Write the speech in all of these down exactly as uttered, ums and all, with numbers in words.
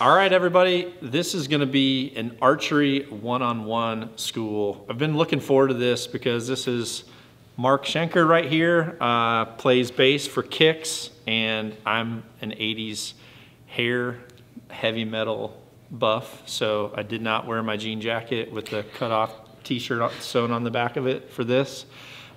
All right, everybody, this is gonna be an archery one-on-one school. I've been looking forward to this because this is Mark Schenker right here, uh, plays bass for Kicks, and I'm an eighties hair heavy metal buff, so I did not wear my jean jacket with the cutoff t-shirt sewn on the back of it for this.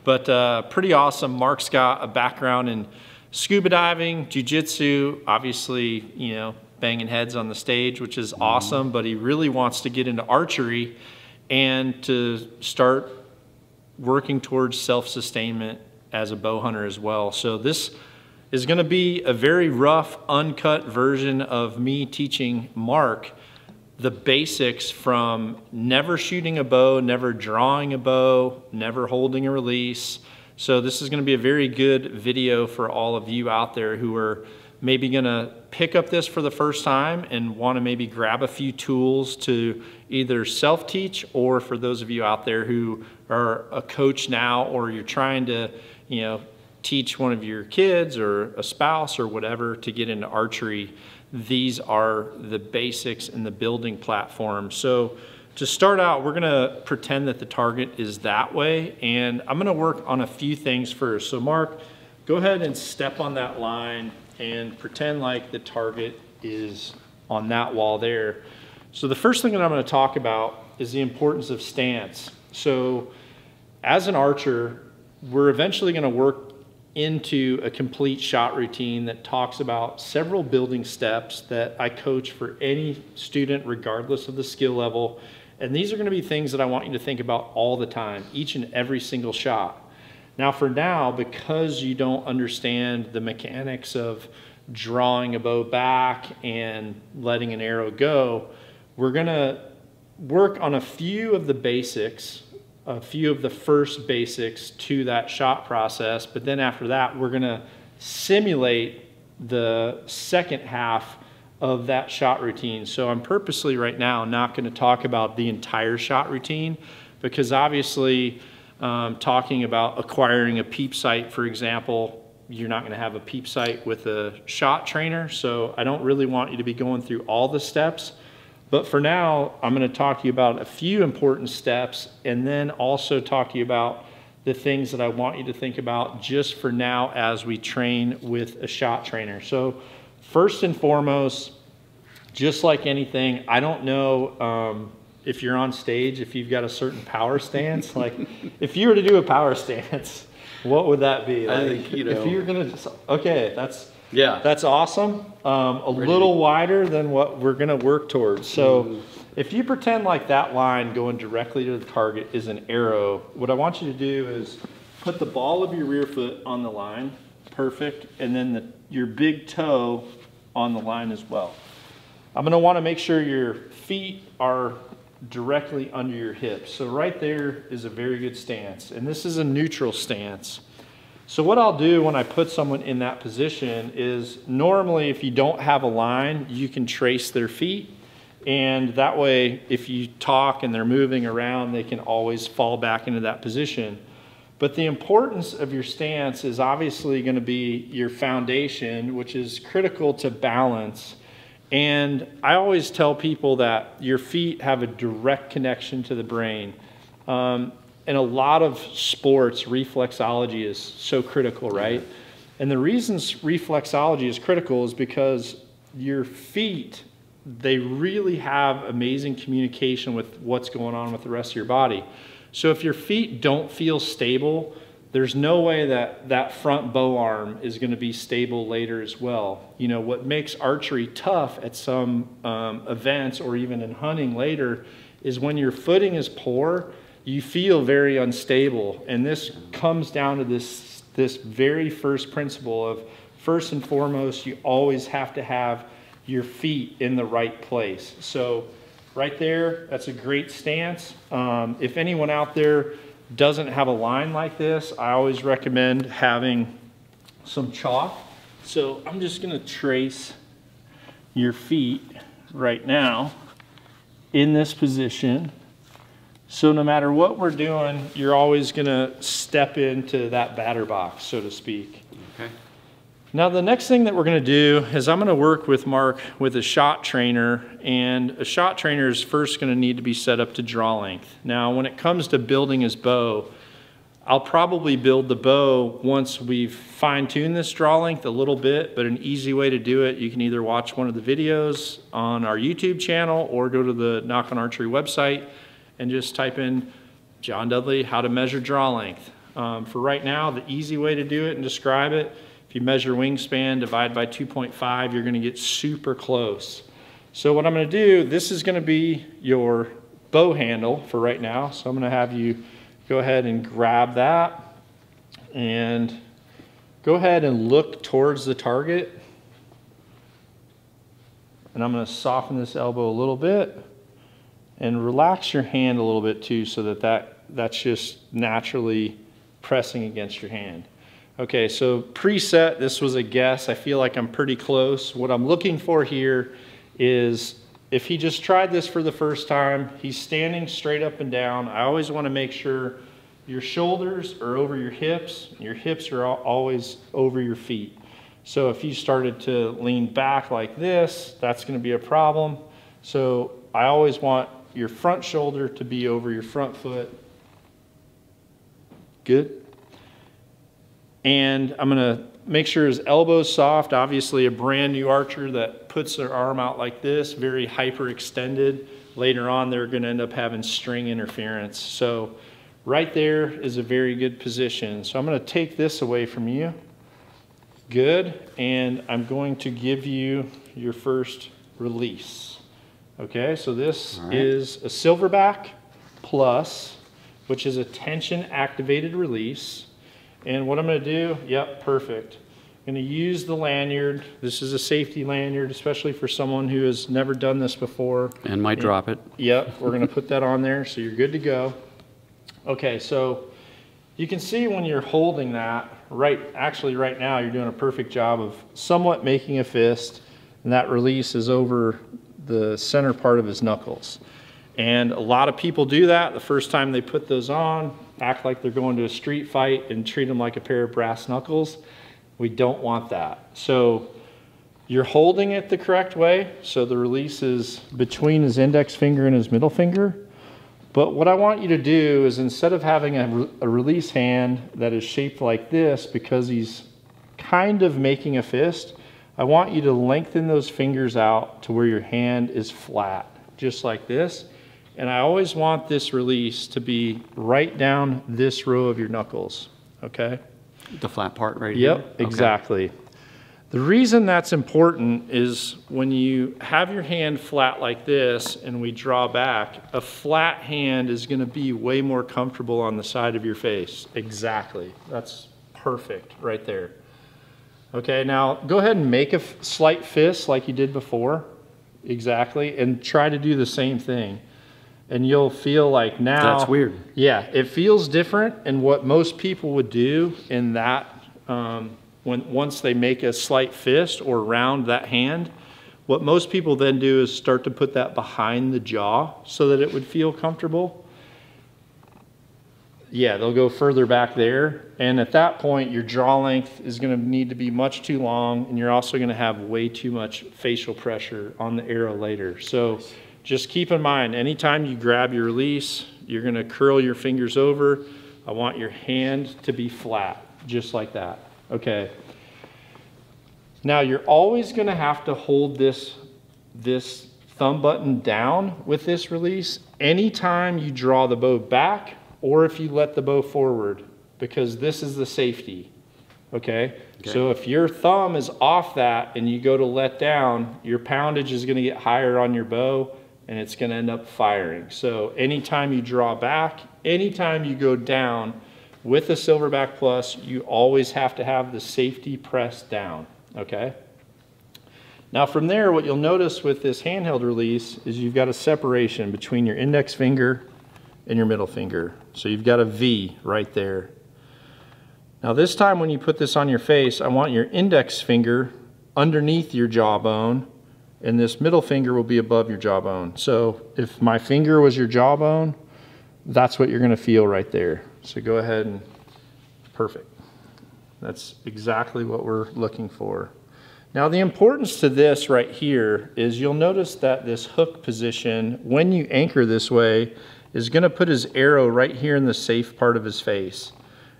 But uh, pretty awesome. Mark's got a background in scuba diving, jiu-jitsu, obviously, you know, banging heads on the stage, which is awesome, but he really wants to get into archery and to start working towards self-sustainment as a bow hunter as well. So this is gonna be a very rough, uncut version of me teaching Mark the basics from never shooting a bow, never drawing a bow, never holding a release. So this is gonna be a very good video for all of you out there who are maybe gonna pick up this for the first time and wanna maybe grab a few tools to either self-teach, or for those of you out there who are a coach now, or you're trying to, you know, teach one of your kids or a spouse or whatever to get into archery. These are the basics and the building platform. So to start out, we're gonna pretend that the target is that way, and I'm gonna work on a few things first. So Mark, go ahead and step on that line and pretend like the target is on that wall there. So the first thing that I'm gonna talk about is the importance of stance. So as an archer, we're eventually gonna work into a complete shot routine that talks about several building steps that I coach for any student, regardless of the skill level. And these are gonna be things that I want you to think about all the time, each and every single shot. Now for now, because you don't understand the mechanics of drawing a bow back and letting an arrow go, we're gonna work on a few of the basics, a few of the first basics to that shot process. But then after that, we're gonna simulate the second half of that shot routine. So I'm purposely right now not gonna talk about the entire shot routine, because obviously, Um, talking about acquiring a peep sight, for example, you're not going to have a peep sight with a shot trainer, so I don't really want you to be going through all the steps. But for now, I'm going to talk to you about a few important steps, and then also talk to you about the things that I want you to think about just for now as we train with a shot trainer. So first and foremost, just like anything, I don't know um, if you're on stage, if you've got a certain power stance, like if you were to do a power stance, what would that be? Like, I think, you know, if you're gonna just, okay, that's, yeah, that's awesome. Um, a Ready. Little wider than what we're gonna work towards. So mm. if you pretend like that line going directly to the target is an arrow, what I want you to do is put the ball of your rear foot on the line, perfect, and then the, your big toe on the line as well. I'm gonna wanna make sure your feet are directly under your hips. So right there is a very good stance. And this is a neutral stance. So what I'll do when I put someone in that position is, normally if you don't have a line, you can trace their feet. And that way, if you talk and they're moving around, they can always fall back into that position. But the importance of your stance is obviously going to be your foundation, which is critical to balance. And I always tell people that your feet have a direct connection to the brain. Um, in a lot of sports, reflexology is so critical, right? And the reason reflexology is critical is because your feet, they really have amazing communication with what's going on with the rest of your body. So if your feet don't feel stable, there's no way that that front bow arm is going to be stable later as well. You know, what makes archery tough at some um, events or even in hunting later is when your footing is poor, you feel very unstable. And this comes down to this, this very first principle of, first and foremost, you always have to have your feet in the right place. So right there, that's a great stance. Um, if anyone out there doesn't have a line like this, I always recommend having some chalk. So I'm just gonna trace your feet right now in this position. So no matter what we're doing, you're always gonna step into that batter box, so to speak. Okay. Now the next thing that we're gonna do is I'm gonna work with Mark with a shot trainer, and a shot trainer is first gonna need to be set up to draw length. Now when it comes to building his bow, I'll probably build the bow once we've fine-tuned this draw length a little bit, but an easy way to do it, you can either watch one of the videos on our YouTube channel or go to the Knock on Archery website and just type in John Dudley, how to measure draw length. Um, for right now, the easy way to do it and describe it, if you measure wingspan, divide by two point five, you're gonna get super close. So what I'm gonna do, this is gonna be your bow handle for right now. So I'm gonna have you go ahead and grab that and go ahead and look towards the target. And I'm gonna soften this elbow a little bit and relax your hand a little bit too, so that, that that's just naturally pressing against your hand. Okay, so preset, this was a guess. I feel like I'm pretty close. What I'm looking for here is if he just tried this for the first time, he's standing straight up and down. I always want to make sure your shoulders are over your hips, and your hips are always over your feet. So if you started to lean back like this, that's going to be a problem. So I always want your front shoulder to be over your front foot. Good. And I'm gonna make sure his elbow's soft. Obviously a brand new archer that puts their arm out like this, very hyperextended, later on they're gonna end up having string interference. So right there is a very good position. So I'm gonna take this away from you. Good, and I'm going to give you your first release. Okay, so this All right. is a Silverback Plus, which is a tension activated release. And what I'm gonna do, yep, perfect. I'm gonna use the lanyard. This is a safety lanyard, especially for someone who has never done this before. And might and, drop it. Yep, we're gonna put that on there, so you're good to go. Okay, so you can see when you're holding that, right, actually right now, you're doing a perfect job of somewhat making a fist, and that release is over the center part of his knuckles. And a lot of people do that the first time they put those on, act like they're going to a street fight and treat them like a pair of brass knuckles. We don't want that. So you're holding it the correct way. So the release is between his index finger and his middle finger. But what I want you to do is, instead of having a, re a release hand that is shaped like this because he's kind of making a fist, I want you to lengthen those fingers out to where your hand is flat, just like this. And I always want this release to be right down this row of your knuckles, okay? The flat part right here? Yep, exactly. Okay. The reason that's important is when you have your hand flat like this and we draw back, a flat hand is gonna be way more comfortable on the side of your face. Exactly, that's perfect right there. Okay, now go ahead and make a slight fist like you did before, exactly, and try to do the same thing. And you'll feel like now... That's weird. Yeah, it feels different. And what most people would do in that, um, when once they make a slight fist or round that hand, what most people then do is start to put that behind the jaw so that it would feel comfortable. Yeah, they'll go further back there. And at that point, your draw length is gonna need to be much too long, and you're also gonna have way too much facial pressure on the arrow later. So. Just keep in mind, anytime you grab your release, you're gonna curl your fingers over. I want your hand to be flat, just like that, okay? Now you're always gonna have to hold this, this thumb button down with this release anytime you draw the bow back or if you let the bow forward, because this is the safety, okay? Okay. So if your thumb is off that and you go to let down, your poundage is gonna get higher on your bow, and it's gonna end up firing. So anytime you draw back, anytime you go down with a Silverback Plus, you always have to have the safety pressed down, okay? Now from there, what you'll notice with this handheld release is you've got a separation between your index finger and your middle finger. So you've got a V right there. Now this time when you put this on your face, I want your index finger underneath your jawbone, and this middle finger will be above your jawbone. So if my finger was your jawbone, that's what you're gonna feel right there. So go ahead and, perfect. That's exactly what we're looking for. Now the importance to this right here is you'll notice that this hook position, when you anchor this way, is gonna put his arrow right here in the safe part of his face.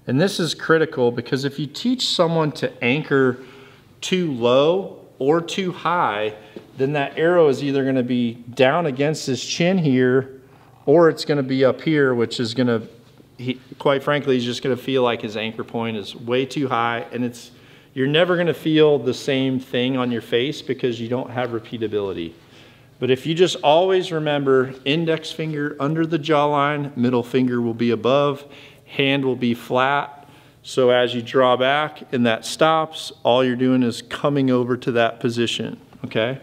And this is critical because if you teach someone to anchor too low or too high, then that arrow is either gonna be down against his chin here, or it's gonna be up here, which is gonna, he, quite frankly, he's just gonna feel like his anchor point is way too high, and it's, you're never gonna feel the same thing on your face because you don't have repeatability. But if you just always remember, index finger under the jawline, middle finger will be above, hand will be flat. So as you draw back and that stops, all you're doing is coming over to that position, okay?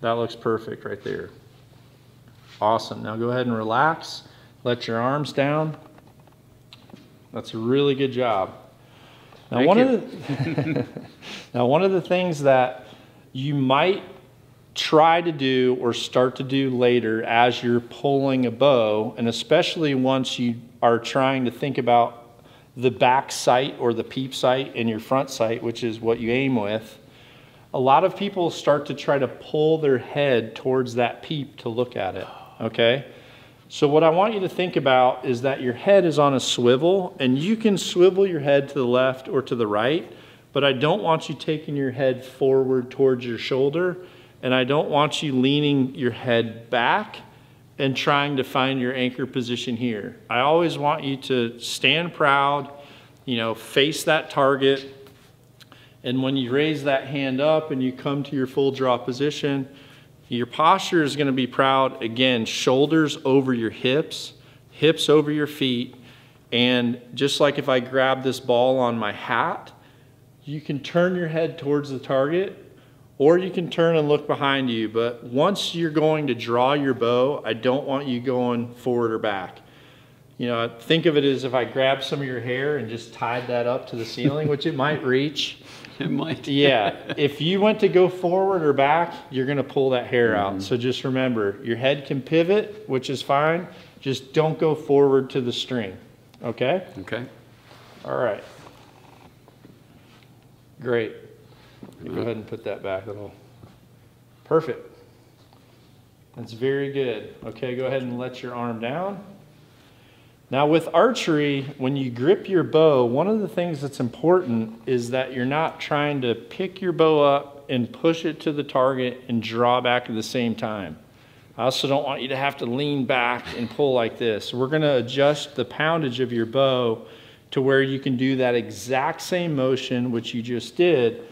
That looks perfect right there. Awesome, now go ahead and relax. Let your arms down. That's a really good job. Now one, of the, now one of the things that you might try to do or start to do later as you're pulling a bow, and especially once you are trying to think about the back sight or the peep sight and your front sight, which is what you aim with, a lot of people start to try to pull their head towards that peep to look at it, okay? So what I want you to think about is that your head is on a swivel, and you can swivel your head to the left or to the right, but I don't want you taking your head forward towards your shoulder, and I don't want you leaning your head back and trying to find your anchor position here. I always want you to stand proud, you know, face that target. And when you raise that hand up and you come to your full draw position, your posture is gonna be proud. Again, shoulders over your hips, hips over your feet. And just like if I grab this ball on my hat, you can turn your head towards the target, or you can turn and look behind you. But once you're going to draw your bow, I don't want you going forward or back. You know, think of it as if I grabbed some of your hair and just tied that up to the ceiling, which it might reach. It might. Yeah. If you went to go forward or back, you're going to pull that hair out. Mm-hmm. So just remember, your head can pivot, which is fine. Just don't go forward to the string. Okay? Okay. All right. Great. Go ahead and put that back. That'll perfect. That's very good. Okay, go ahead and let your arm down. Now with archery, when you grip your bow, one of the things that's important is that you're not trying to pick your bow up and push it to the target and draw back at the same time. I also don't want you to have to lean back and pull like this. We're going to adjust the poundage of your bow to where you can do that exact same motion which you just did,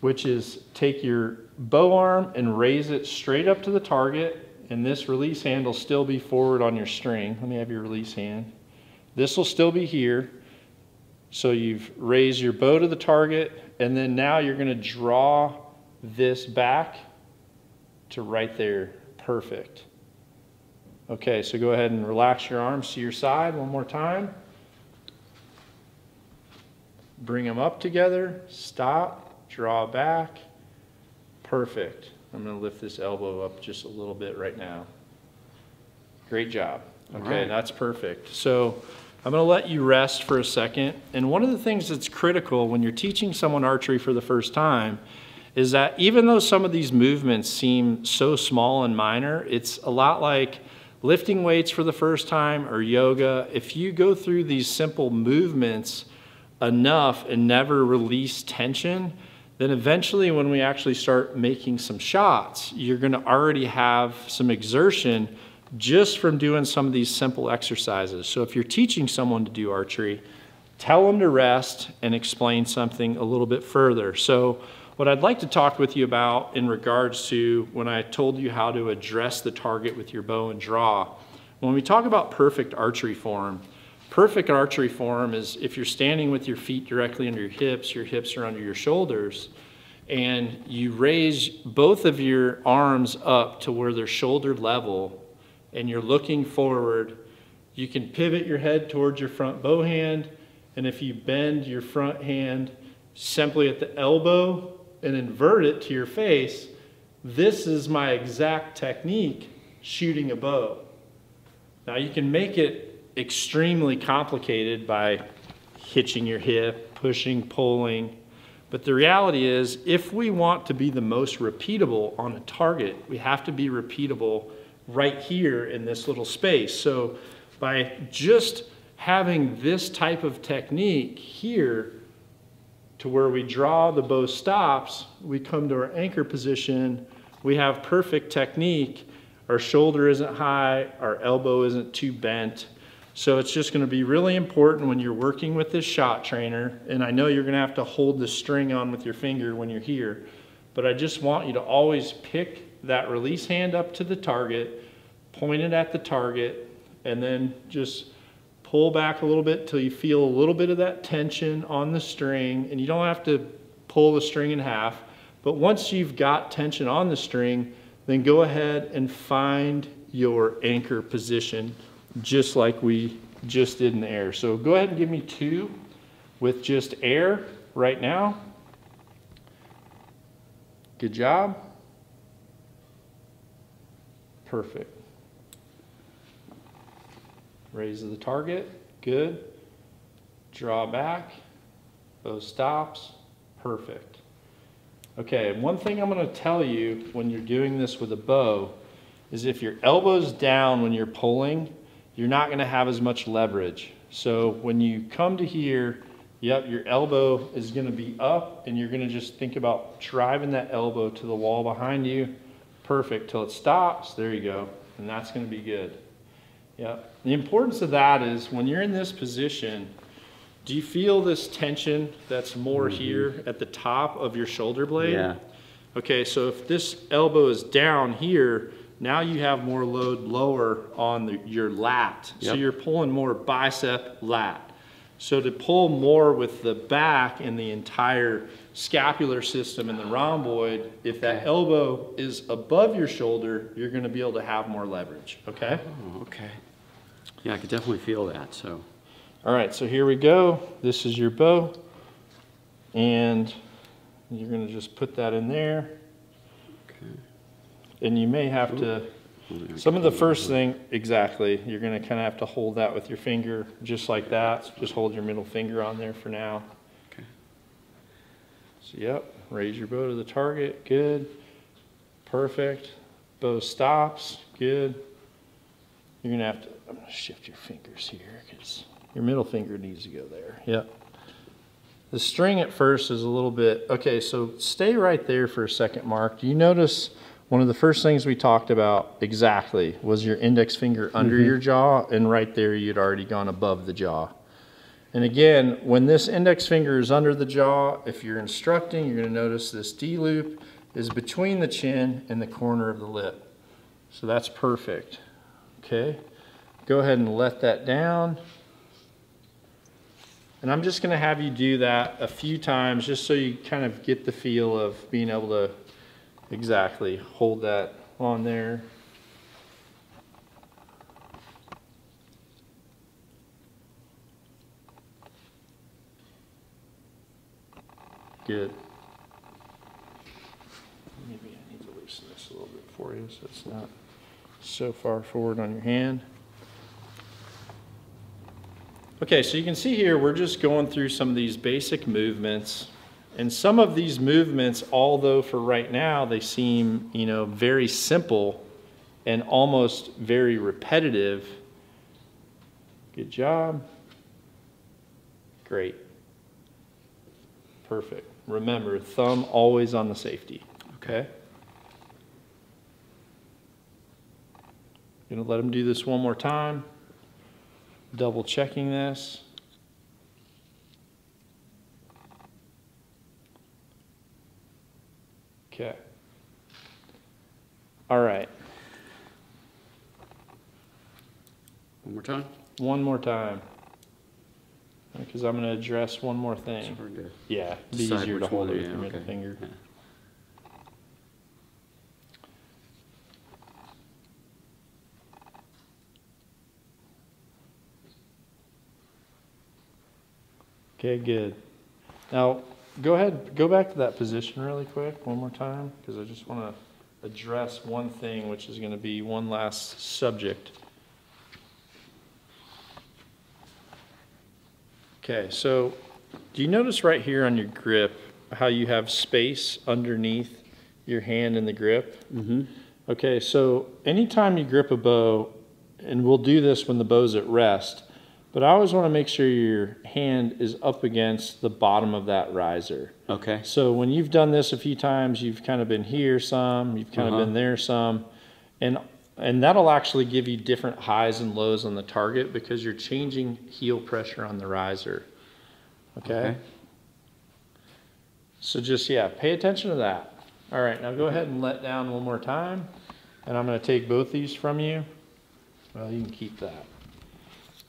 which is take your bow arm and raise it straight up to the target, and this release hand will still be forward on your string. Let me have your release hand. This will still be here. So you've raised your bow to the target, and then now you're gonna draw this back to right there, perfect. Okay, so go ahead and relax your arms to your side one more time. Bring them up together, stop. Draw back, perfect. I'm gonna lift this elbow up just a little bit right now. Great job. Okay, right. That's perfect. So I'm gonna let you rest for a second. And one of the things that's critical when you're teaching someone archery for the first time is that even though some of these movements seem so small and minor, it's a lot like lifting weights for the first time or yoga. If you go through these simple movements enough and never release tension, then eventually when we actually start making some shots, you're gonna already have some exertion just from doing some of these simple exercises. So if you're teaching someone to do archery, tell them to rest and explain something a little bit further. So what I'd like to talk with you about in regards to when I told you how to address the target with your bow and draw, when we talk about perfect archery form, perfect archery form is if you're standing with your feet directly under your hips, your hips are under your shoulders, and you raise both of your arms up to where they're shoulder level, and you're looking forward. You can pivot your head towards your front bow hand, and if you bend your front hand simply at the elbow and invert it to your face, this is my exact technique shooting a bow. Now you can make it extremely complicated by hitching your hip, pushing, pulling. But the reality is, if we want to be the most repeatable on a target, we have to be repeatable right here in this little space. So by just having this type of technique here, to where we draw, the bow stops, we come to our anchor position, we have perfect technique, our shoulder isn't high, our elbow isn't too bent. So it's just gonna be really important when you're working with this shot trainer, and I know you're gonna have to hold the string on with your finger when you're here, but I just want you to always pick that release hand up to the target, point it at the target, and then just pull back a little bit till you feel a little bit of that tension on the string, and you don't have to pull the string in half, but once you've got tension on the string, then go ahead and find your anchor position, just like we just did in the air. So go ahead and give me two with just air right now. Good job. Perfect. Raise the target, good. Draw back, bow stops, perfect. Okay, one thing I'm gonna tell you when you're doing this with a bow is if your elbow's down when you're pulling, you're not gonna have as much leverage. So when you come to here, yep, your elbow is gonna be up and you're gonna just think about driving that elbow to the wall behind you, perfect, till it stops, there you go, and that's gonna be good. Yeah, the importance of that is when you're in this position, do you feel this tension that's more mm-hmm. here at the top of your shoulder blade? Yeah. Okay, so if this elbow is down here, now you have more load lower on the, your lat. Yep. So you're pulling more bicep lat. So to pull more with the back and the entire scapular system and the rhomboid, if that okay. elbow is above your shoulder, you're gonna be able to have more leverage, okay? Oh, okay. Yeah, I could definitely feel that, so. All right, so here we go. This is your bow, and you're gonna just put that in there. Okay. And you may have Ooh. to, well, some of the first thing, exactly, you're gonna kinda have to hold that with your finger, just like that. Just hold your middle finger on there for now. Okay. So yep, raise your bow to the target, good. Perfect, bow stops, good. You're gonna have to, I'm gonna shift your fingers here, because your middle finger needs to go there, yep. The string at first is a little bit, okay, so stay right there for a second, Mark. Do you notice one of the first things we talked about exactly was your index finger under mm-hmm. your jaw, and right there you'd already gone above the jaw. And again, when this index finger is under the jaw, if you're instructing, you're gonna notice this D loop is between the chin and the corner of the lip. So that's perfect, okay? Go ahead and let that down. And I'm just gonna have you do that a few times just so you kind of get the feel of being able to exactly hold that on there. Good. Maybe I need to loosen this a little bit for you so it's not so far forward on your hand. Okay, so you can see here, we're just going through some of these basic movements. And some of these movements, although for right now, they seem, you know, very simple and almost very repetitive. Good job. Great. Perfect. Remember, thumb always on the safety, okay? I'm gonna let them do this one more time. Double checking this. Okay. All right. One more time? One more time. Because I'm going to address one more thing. Sure, yeah, it'd be easier to hold it with your middle finger. Yeah. Okay, good. Now, go ahead, go back to that position really quick one more time, because I just want to address one thing, which is going to be one last subject. Okay, so do you notice right here on your grip how you have space underneath your hand in the grip? Mm-hmm. Okay, so anytime you grip a bow, and we'll do this when the bow's at rest, but I always want to make sure your hand is up against the bottom of that riser. Okay. So when you've done this a few times, you've kind of been here some, you've kind uh-huh. of been there some, and and that'll actually give you different highs and lows on the target because you're changing heel pressure on the riser. Okay? Okay. So just, yeah, pay attention to that. All right, now go ahead and let down one more time, and I'm going to take both these from you. Well, you can keep that.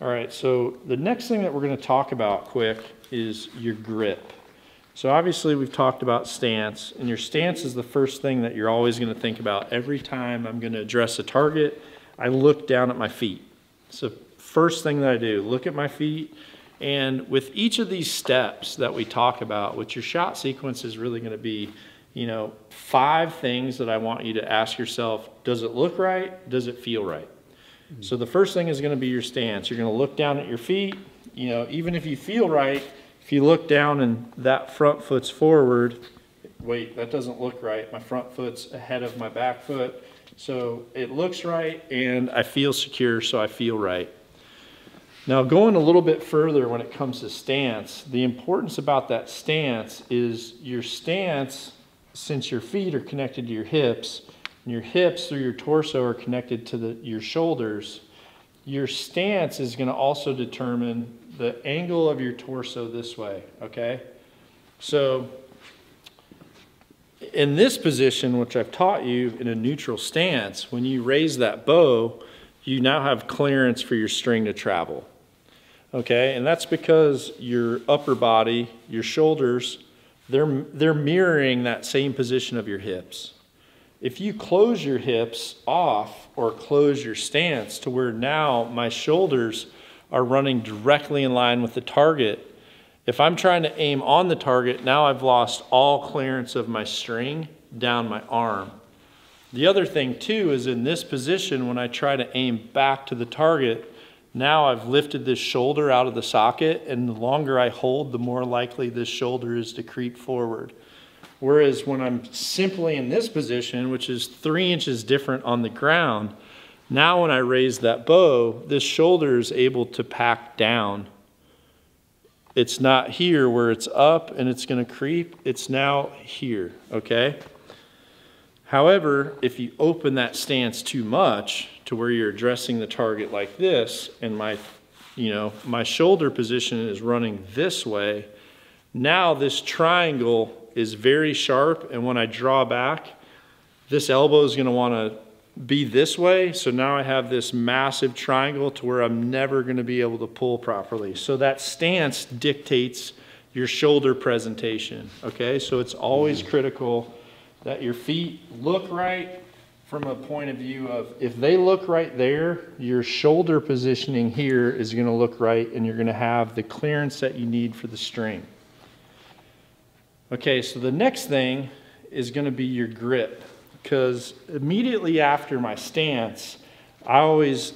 All right, so the next thing that we're going to talk about quick is your grip. So obviously we've talked about stance, and your stance is the first thing that you're always going to think about. Every time I'm going to address a target, I look down at my feet. So first thing that I do, look at my feet, and with each of these steps that we talk about, what your shot sequence is really going to be, you know, five things that I want you to ask yourself, does it look right? Does it feel right? So the first thing is going to be your stance. You're going to look down at your feet. You know, even if you feel right, if you look down and that front foot's forward, wait, that doesn't look right. My front foot's ahead of my back foot. So it looks right and I feel secure, so I feel right. Now going a little bit further when it comes to stance, the importance about that stance is your stance, since your feet are connected to your hips, your hips through your torso are connected to the, your shoulders, your stance is going to also determine the angle of your torso this way, okay? So in this position, which I've taught you in a neutral stance, when you raise that bow, you now have clearance for your string to travel, okay? And that's because your upper body, your shoulders, they're, they're mirroring that same position of your hips. If you close your hips off or close your stance to where now my shoulders are running directly in line with the target, if I'm trying to aim on the target, now I've lost all clearance of my string down my arm. The other thing too is in this position, when I try to aim back to the target, now I've lifted this shoulder out of the socket, and the longer I hold, the more likely this shoulder is to creep forward. Whereas when I'm simply in this position, which is three inches different on the ground, now when I raise that bow, this shoulder is able to pack down. It's not here where it's up and it's going to creep. It's now here, okay? However, if you open that stance too much to where you're addressing the target like this, and my, you know, my shoulder position is running this way, now this triangle is very sharp, and when I draw back, this elbow is going to want to be this way, so now I have this massive triangle to where I'm never going to be able to pull properly. So that stance dictates your shoulder presentation, okay? So it's always critical that your feet look right from a point of view of, if they look right there, your shoulder positioning here is going to look right, and you're going to have the clearance that you need for the string. Okay, so the next thing is going to be your grip, because immediately after my stance, I always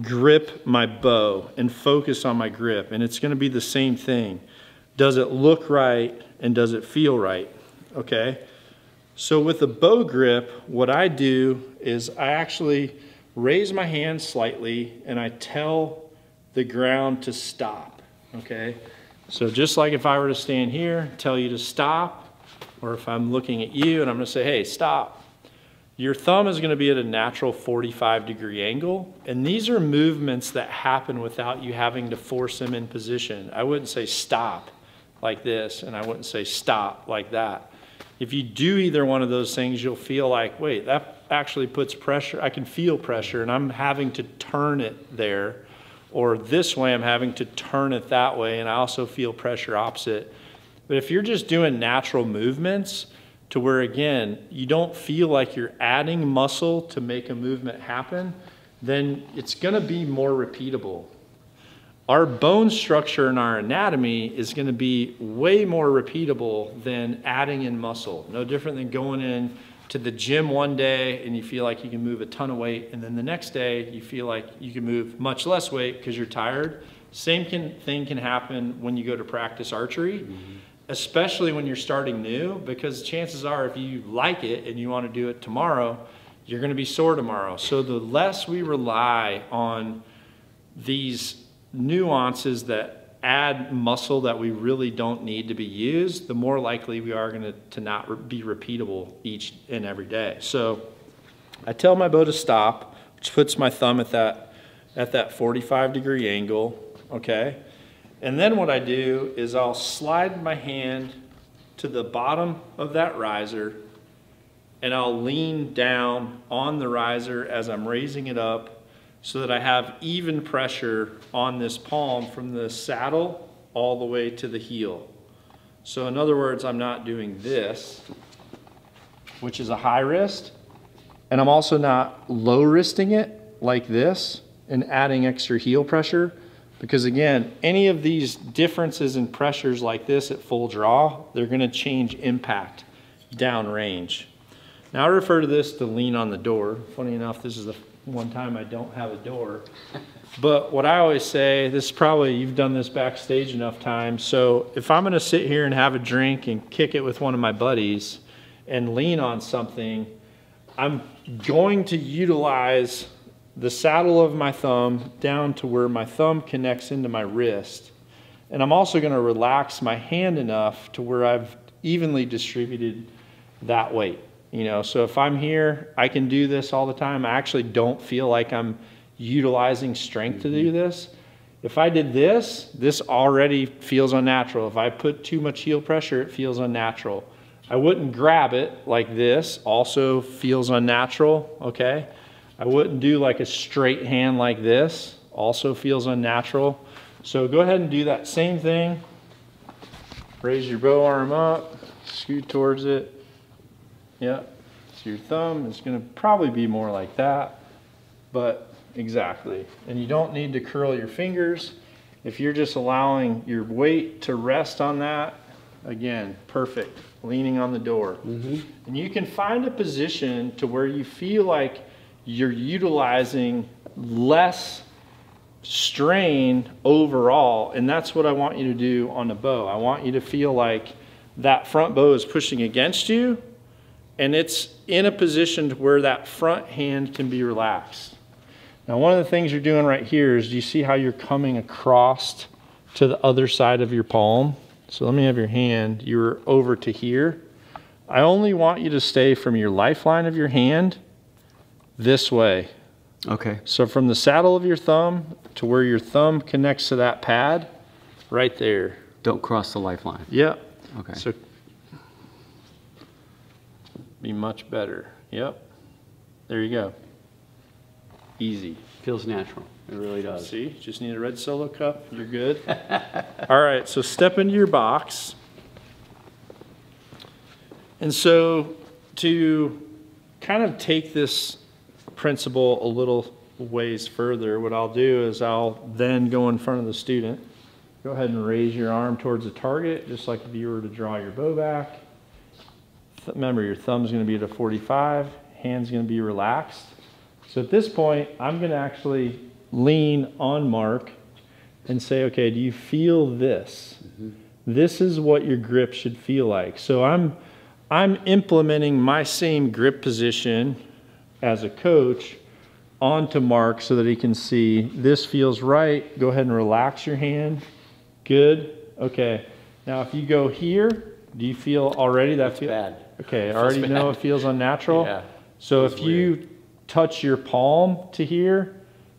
grip my bow and focus on my grip, and it's going to be the same thing. Does it look right and does it feel right? Okay, so with a bow grip, what I do is I actually raise my hand slightly and I tell the ground to stop, okay? So just like if I were to stand here, tell you to stop, or if I'm looking at you and I'm going to say, hey, stop, your thumb is going to be at a natural forty-five degree angle. And these are movements that happen without you having to force them in position. I wouldn't say stop like this, and I wouldn't say stop like that. If you do either one of those things, you'll feel like, wait, that actually puts pressure. I can feel pressure, and I'm having to turn it there. Or this way, I'm having to turn it that way, and I also feel pressure opposite. But if you're just doing natural movements to where, again, you don't feel like you're adding muscle to make a movement happen, then it's gonna be more repeatable. Our bone structure and our anatomy is gonna be way more repeatable than adding in muscle. No different than going in to the gym one day and you feel like you can move a ton of weight, and then the next day you feel like you can move much less weight because you're tired. Same can, thing can happen when you go to practice archery, mm-hmm. especially when you're starting new, because chances are if you like it and you want to do it tomorrow, you're going to be sore tomorrow. So the less we rely on these nuances that add muscle that we really don't need to be used, the more likely we are going to, to not re- be repeatable each and every day. So I tell my bow to stop, which puts my thumb at that, at that forty-five degree angle. Okay, and then what I do is I'll slide my hand to the bottom of that riser, and I'll lean down on the riser as I'm raising it up so that I have even pressure on this palm from the saddle all the way to the heel. So in other words, I'm not doing this, which is a high wrist, and I'm also not low wristing it like this and adding extra heel pressure. Because again, any of these differences in pressures like this at full draw, they're gonna change impact downrange. Now I refer to this to lean on the door. Funny enough, this is the one time I don't have a door. But what I always say, this is probably, you've done this backstage enough times, so if I'm gonna sit here and have a drink and kick it with one of my buddies and lean on something, I'm going to utilize the saddle of my thumb down to where my thumb connects into my wrist. And I'm also going to relax my hand enough to where I've evenly distributed that weight. You know, so if I'm here, I can do this all the time. I actually don't feel like I'm utilizing strength to do this. If I did this, this already feels unnatural. If I put too much heel pressure, it feels unnatural. I wouldn't grab it like this, also feels unnatural, okay? I wouldn't do like a straight hand like this, also feels unnatural. So go ahead and do that same thing. Raise your bow arm up, scoot towards it. Yep, it's your thumb. It's gonna probably be more like that, but exactly. And you don't need to curl your fingers. If you're just allowing your weight to rest on that, again, perfect, leaning on the door. Mm-hmm. And you can find a position to where you feel like you're utilizing less strain overall, and that's what I want you to do on the bow. I want you to feel like that front bow is pushing against you, and it's in a position to where that front hand can be relaxed. Now, one of the things you're doing right here is, do you see how you're coming across to the other side of your palm? So let me have your hand, you're over to here. I only want you to stay from your lifeline of your hand this way. Okay. So from the saddle of your thumb to where your thumb connects to that pad, right there. Don't cross the lifeline. Yep. Okay. So be much better. Yep. There you go. Easy. Feels natural. It really does. See, just need a red solo cup. You're good. All right. So step into your box. And so to kind of take this principle a little ways further, what I'll do is I'll then go in front of the student. Go ahead and raise your arm towards the target, just like if you were to draw your bow back. Remember, your thumb's going to be at a forty-five, hand's going to be relaxed. So at this point, I'm going to actually lean on Mark and say, okay, do you feel this? Mm-hmm. This is what your grip should feel like. So I'm, I'm implementing my same grip position as a coach onto Mark so that he can see this feels right. Go ahead and relax your hand. Good. Okay. Now, if you go here, do you feel already that feels bad? Okay. I already know it feels unnatural. Yeah. So if you touch your palm to here,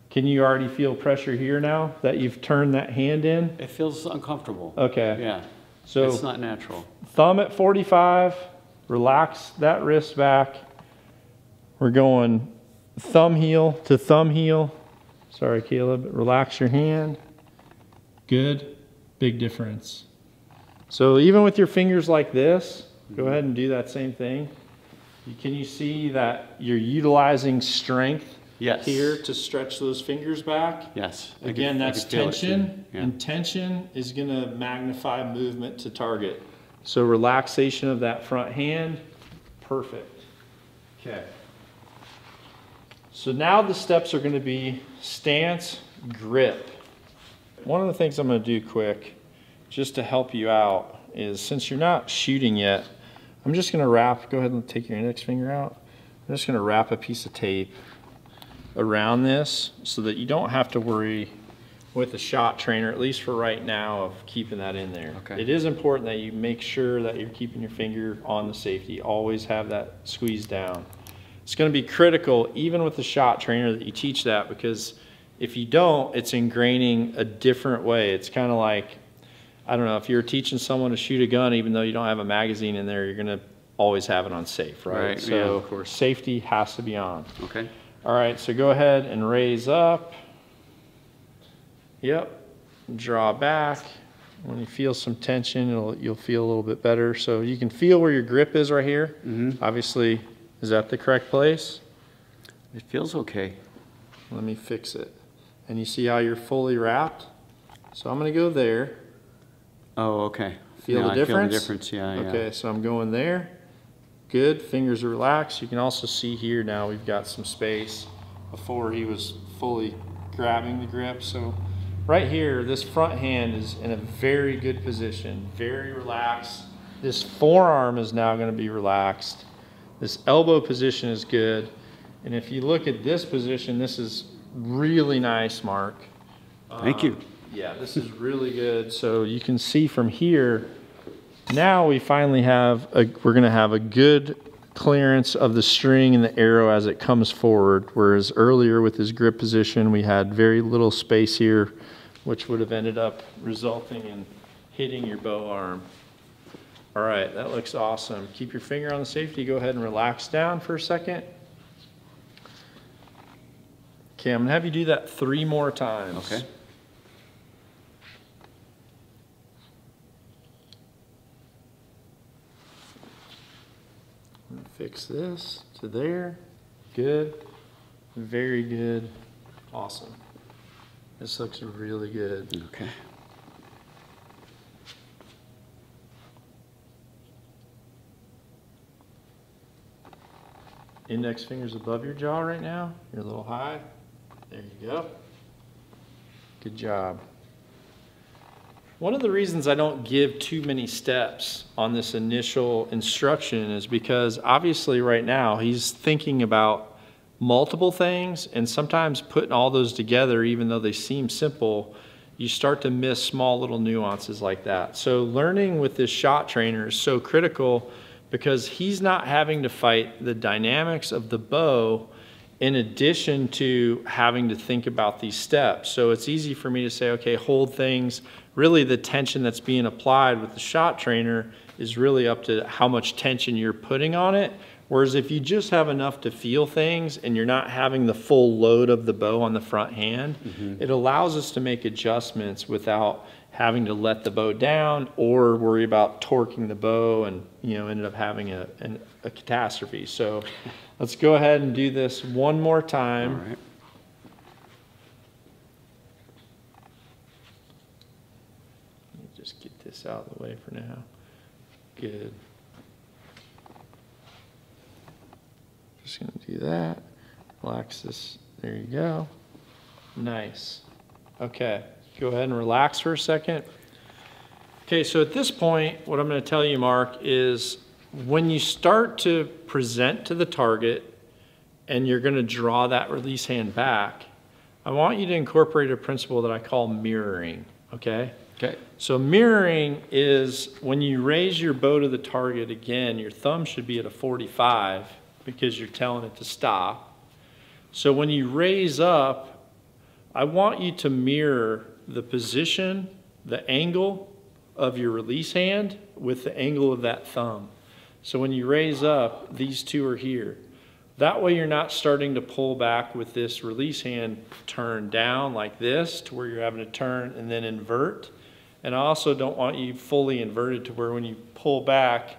can you already feel pressure here now that you've turned that hand in? It feels uncomfortable. Okay. Yeah. So it's not natural. Thumb at forty-five, relax that wrist back. We're going thumb heel to thumb heel. Sorry, Caleb. Relax your hand. Good. Big difference. So even with your fingers like this, go ahead and do that same thing. Can you see that you're utilizing strength yes. here to stretch those fingers back? Yes. Again, that's tension. Yeah. And tension is going to magnify movement to target. So relaxation of that front hand. Perfect. Okay. So now the steps are going to be stance, grip. One of the things I'm going to do quick, just to help you out, is since you're not shooting yet, I'm just going to wrap, go ahead and take your index finger out. I'm just going to wrap a piece of tape around this so that you don't have to worry with the shot trainer, at least for right now, of keeping that in there. Okay. It is important that you make sure that you're keeping your finger on the safety. Always have that squeezed down. It's going to be critical, even with the shot trainer, that you teach that, because if you don't, it's ingraining a different way. It's kind of like, I don't know, if you're teaching someone to shoot a gun, even though you don't have a magazine in there, you're going to always have it on safe, right? Right. So yeah, of course, safety has to be on. Okay. All right, so go ahead and raise up. Yep, draw back. When you feel some tension, it'll, you'll feel a little bit better. So you can feel where your grip is right here. Mm-hmm. Obviously, is that the correct place? It feels okay. Let me fix it. And you see how you're fully wrapped? So I'm gonna go there. Oh, okay. Feel no, the I difference? Feel the difference, yeah, yeah. Okay, so I'm going there. Good, fingers are relaxed. You can also see here now we've got some space. Before he was fully grabbing the grip, so right here, this front hand is in a very good position, very relaxed. This forearm is now going to be relaxed. This elbow position is good. And if you look at this position, this is really nice, Mark. Thank um, you. Yeah, this is really good. So you can see from here, now we finally have, a, we're going to have a good clearance of the string and the arrow as it comes forward, whereas earlier with his grip position, we had very little space here, which would have ended up resulting in hitting your bow arm. All right, that looks awesome. Keep your finger on the safety. Go ahead and relax down for a second. Okay, I'm gonna have you do that three more times. Okay. Fix this to there. Good. Very good. Awesome. This looks really good. Okay. Index fingers above your jaw right now. You're a little high. There you go. Good job. One of the reasons I don't give too many steps on this initial instruction is because obviously right now he's thinking about multiple things, and sometimes putting all those together, even though they seem simple, you start to miss small little nuances like that. So learning with this shot trainer is so critical because he's not having to fight the dynamics of the bow in addition to having to think about these steps. So it's easy for me to say, okay, hold things. Really the tension that's being applied with the shot trainer is really up to how much tension you're putting on it. Whereas if you just have enough to feel things and you're not having the full load of the bow on the front hand, mm-hmm. it allows us to make adjustments without having to let the bow down or worry about torquing the bow and, you know, ended up having a, an, a catastrophe. So let's go ahead and do this one more time. All right. Let me just get this out of the way for now. Good. Just gonna do that. Relax this, there you go. Nice, okay. Go ahead and relax for a second. Okay, so at this point, what I'm going to tell you, Mark, is when you start to present to the target and you're going to draw that release hand back, I want you to incorporate a principle that I call mirroring, okay? Okay. So mirroring is when you raise your bow to the target again, your thumb should be at a forty-five because you're telling it to stop. So when you raise up, I want you to mirror the position, the angle of your release hand with the angle of that thumb. So when you raise up, these two are here. That way you're not starting to pull back with this release hand turned down like this to where you're having to turn and then invert. And I also don't want you fully inverted to where when you pull back,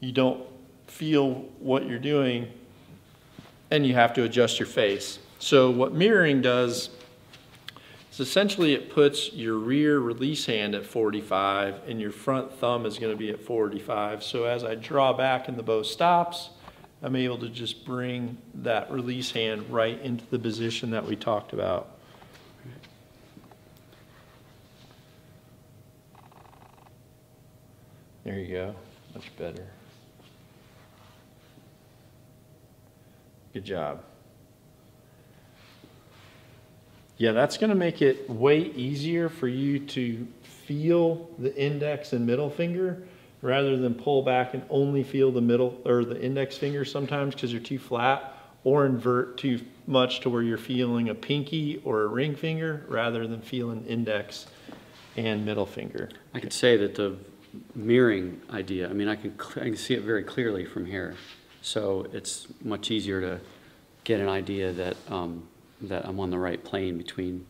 you don't feel what you're doing and you have to adjust your face. So what mirroring does, so essentially it puts your rear release hand at forty-five and your front thumb is going to be at forty-five. So as I draw back and the bow stops, I'm able to just bring that release hand right into the position that we talked about. There you go. Much better. Good job. Yeah, that's going to make it way easier for you to feel the index and middle finger rather than pull back and only feel the middle or the index finger sometimes because you're too flat or invert too much to where you're feeling a pinky or a ring finger rather than feeling index and middle finger. I could say that the mirroring idea, I mean, I can, I can see it very clearly from here. So it's much easier to get an idea that, um, that I'm on the right plane between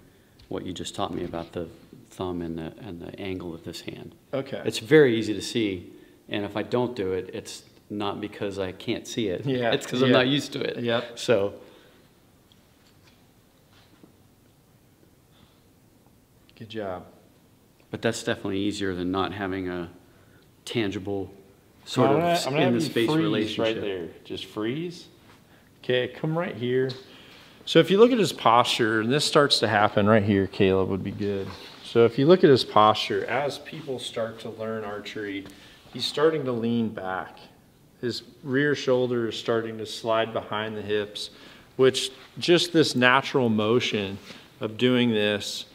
what you just taught me about the thumb and the, and the angle of this hand. Okay. It's very easy to see, and if I don't do it, it's not because I can't see it. Yeah. It's because yeah. I'm not used to it. Yep. So. Good job. But that's definitely easier than not having a tangible sort I'm of gonna, in the space relationship. Right there. Just freeze. Okay, come right here. So if you look at his posture, and this starts to happen right here, Caleb would be good. So if you look at his posture, as people start to learn archery, he's starting to lean back. His rear shoulder is starting to slide behind the hips, which just this natural motion of doing this,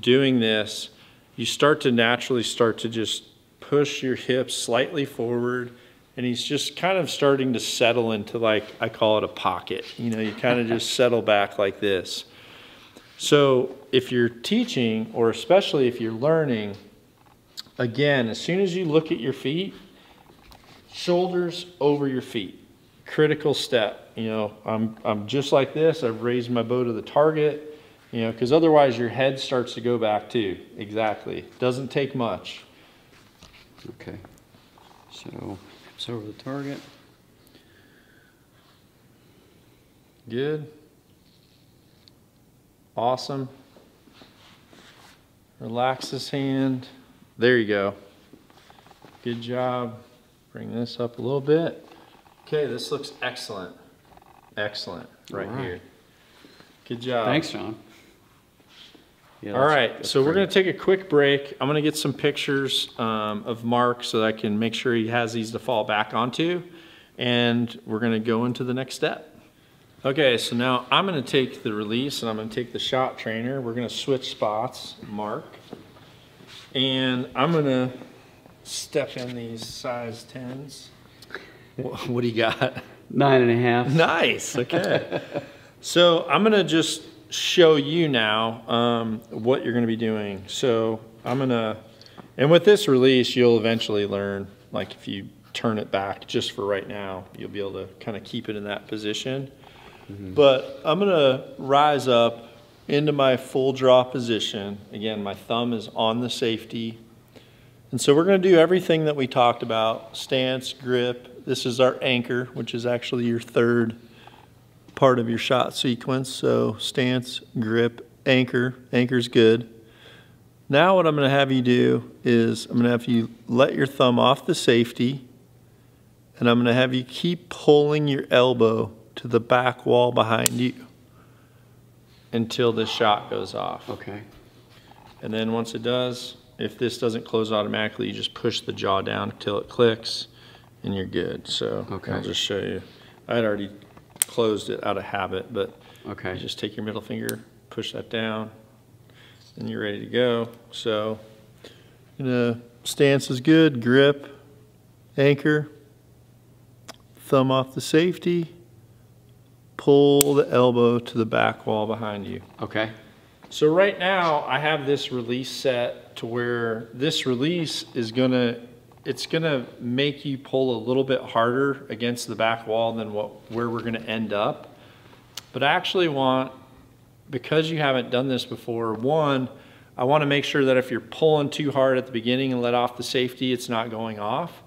doing this, you start to naturally start to just push your hips slightly forward. And he's just kind of starting to settle into, like, I call it a pocket. You know, you kind of just settle back like this. So if you're teaching, or especially if you're learning, again, as soon as you look at your feet, shoulders over your feet, critical step. You know, I'm, I'm just like this. I've raised my bow to the target, you know, because otherwise your head starts to go back too. Exactly. Doesn't take much. Okay. So... it's over the target. Good. Awesome. Relax this hand. There you go. Good job. Bring this up a little bit. Okay, this looks excellent. Excellent. Right, right. Here. Good job. Thanks, John. Yeah, all right, so we're going to take a quick break. I'm going to get some pictures um, of Mark so that I can make sure he has these to fall back onto, and we're going to go into the next step. Okay, so now I'm going to take the release, and I'm going to take the shot trainer. We're going to switch spots, Mark, and I'm going to step in these size tens. What do you got? Nine and a half. Nice, okay. So I'm going to just... show you now um, what you're going to be doing. So I'm going to, and with this release, you'll eventually learn, like if you turn it back just for right now, you'll be able to kind of keep it in that position. Mm-hmm. But I'm going to rise up into my full draw position. Again, my thumb is on the safety. And so we're going to do everything that we talked about, stance, grip. This is our anchor, which is actually your third part of your shot sequence. So stance, grip, anchor. Anchor's good. Now what I'm going to have you do is I'm going to have you let your thumb off the safety, and I'm going to have you keep pulling your elbow to the back wall behind you until this shot goes off. Okay. And then once it does, if this doesn't close automatically, you just push the jaw down until it clicks and you're good. So okay. I'll just show you. I had already closed it out of habit, but okay. You just take your middle finger, push that down, and you're ready to go. So, you know, stance is good, grip, anchor, thumb off the safety, pull the elbow to the back wall behind you. Okay. So right now I have this release set to where this release is gonna it's gonna make you pull a little bit harder against the back wall than what, where we're gonna end up. But I actually want, because you haven't done this before, one, I wanna make sure that if you're pulling too hard at the beginning and let off the safety, it's not going off.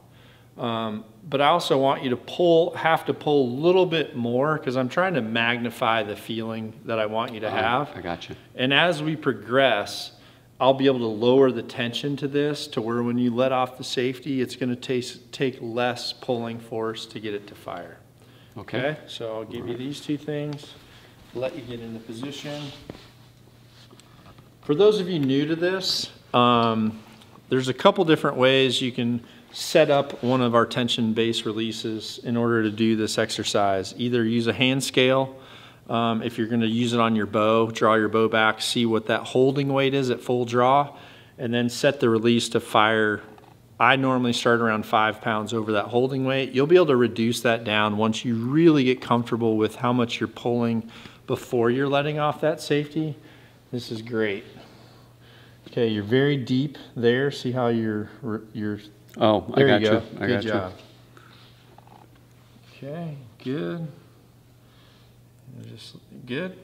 Um, but I also want you to pull, have to pull a little bit more because I'm trying to magnify the feeling that I want you to have. I got you. And as we progress, I'll be able to lower the tension to this to where when you let off the safety, it's going to take less pulling force to get it to fire. Okay. Okay? So I'll give All right. you these two things, let you get into position. For those of you new to this, um, There's a couple different ways you can set up one of our tension base releases in order to do this exercise. Either use a hand scale, um, if you're gonna use it on your bow, draw your bow back, see what that holding weight is at full draw, and then set the release to fire. I normally start around five pounds over that holding weight. You'll be able to reduce that down once you really get comfortable with how much you're pulling before you're letting off that safety. This is great. Okay, you're very deep there. See how you're, you're oh, there I got you. Go. you. I good got job. You. Okay, good. Just good.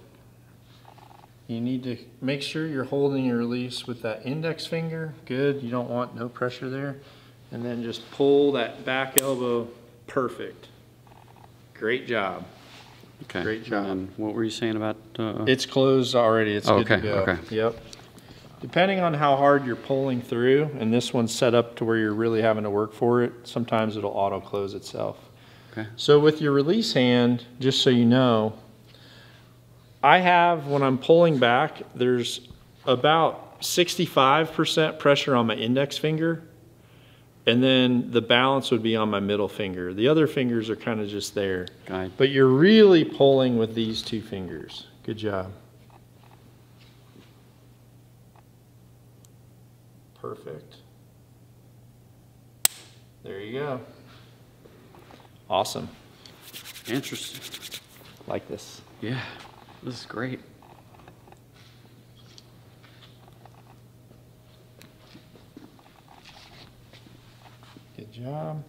You need to make sure you're holding your release with that index finger. Good, you don't want no pressure there. And then just pull that back elbow. Perfect. Great job. Okay. Great job. And what were you saying about? Uh... It's closed already. It's oh, good okay. to go. Okay. Yep. Depending on how hard you're pulling through, and this one's set up to where you're really having to work for it, sometimes it'll auto close itself. Okay. So with your release hand, just so you know, I have, when I'm pulling back, there's about sixty-five percent pressure on my index finger, and then the balance would be on my middle finger. The other fingers are kind of just there. Guide. But you're really pulling with these two fingers. Good job. Perfect. There you go. Awesome. Interesting. Like this. Yeah. This is great. Good job.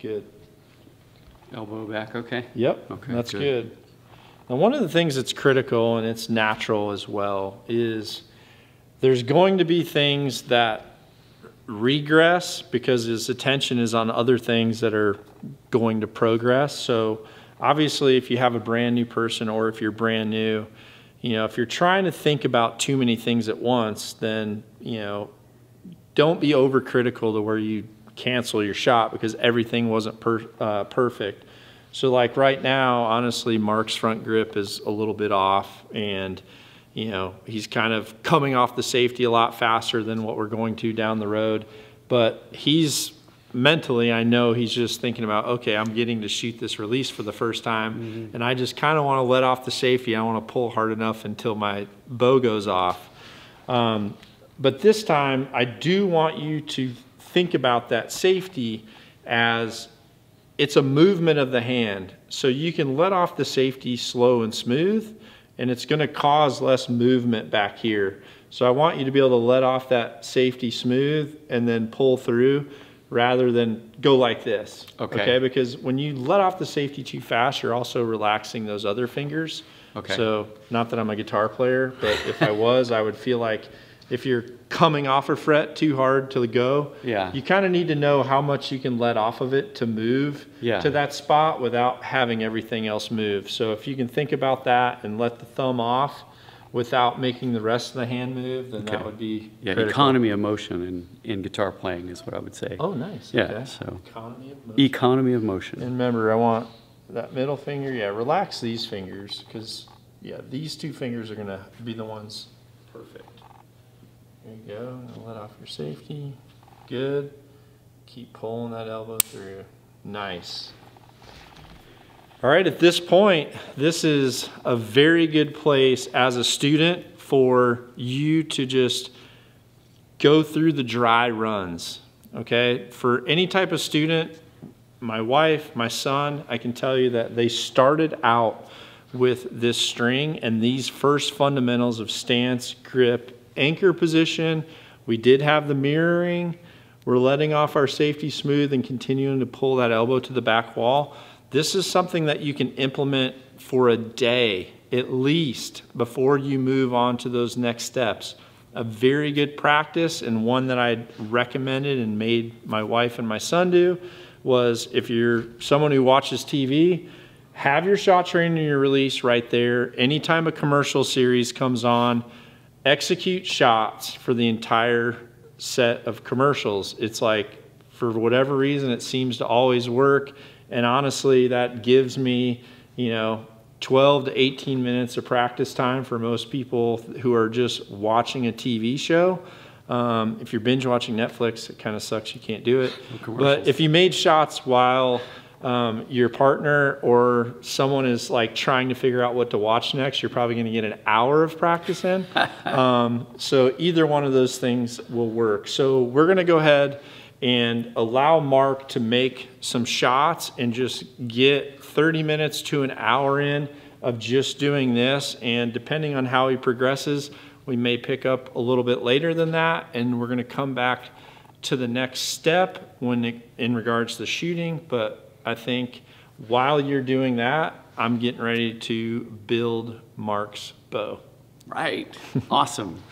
Good. Elbow back, okay? Yep, okay, that's good. good. Now, one of the things that's critical, and it's natural as well, is there's going to be things that regress because his attention is on other things that are going to progress. So obviously if you have a brand new person, or if you're brand new, you know, if you're trying to think about too many things at once, then, you know, don't be overcritical to where you cancel your shot because everything wasn't per, uh, perfect. So like right now, honestly, Mark's front grip is a little bit off, and you know, he's kind of coming off the safety a lot faster than what we're going to down the road. But he's mentally, I know he's just thinking about, okay, I'm getting to shoot this release for the first time. Mm-hmm. And I just kind of want to let off the safety. I want to pull hard enough until my bow goes off. Um, but this time I do want you to think about that safety as it's a movement of the hand. So you can let off the safety slow and smooth, and it's going to cause less movement back here. So I want you to be able to let off that safety smooth and then pull through rather than go like this. Okay. Okay? Because when you let off the safety too fast, you're also relaxing those other fingers. Okay. So not that I'm a guitar player, but if I was, I would feel like if you're coming off a fret too hard to go, yeah, you kind of need to know how much you can let off of it to move yeah. to that spot without having everything else move. So if you can think about that and let the thumb off without making the rest of the hand move, then okay. that would be yeah, critical. Economy of motion in, in guitar playing is what I would say. Oh, nice. Yeah, okay. so economy of motion. Economy of motion. And remember, I want that middle finger, yeah, relax these fingers because, yeah, these two fingers are going to be the ones perfect. There you go, and let off your safety. Good. Keep pulling that elbow through. Nice. All right, at this point, this is a very good place as a student for you to just go through the dry runs, okay? For any type of student, my wife, my son, I can tell you that they started out with this string and these first fundamentals of stance, grip, anchor position. We did have the mirroring. We're letting off our safety smooth and continuing to pull that elbow to the back wall. This is something that you can implement for a day at least before you move on to those next steps. A very good practice, and one that I recommended and made my wife and my son do, was if you're someone who watches T V, have your shot training and your release right there. Anytime a commercial series comes on, execute shots for the entire set of commercials. It's like, for whatever reason, it seems to always work. And honestly, that gives me, you know, twelve to eighteen minutes of practice time for most people who are just watching a T V show. Um, if you're binge watching Netflix, it kind of sucks, you can't do it. But if you made shots while um, your partner or someone is like trying to figure out what to watch next, you're probably going to get an hour of practice in. Um, so either one of those things will work. So we're going to go ahead and allow Mark to make some shots and just get thirty minutes to an hour in of just doing this. And depending on how he progresses, we may pick up a little bit later than that, and we're gonna come back to the next step when it, in regards to the shooting. But I think while you're doing that, I'm getting ready to build Mark's bow. Right, awesome.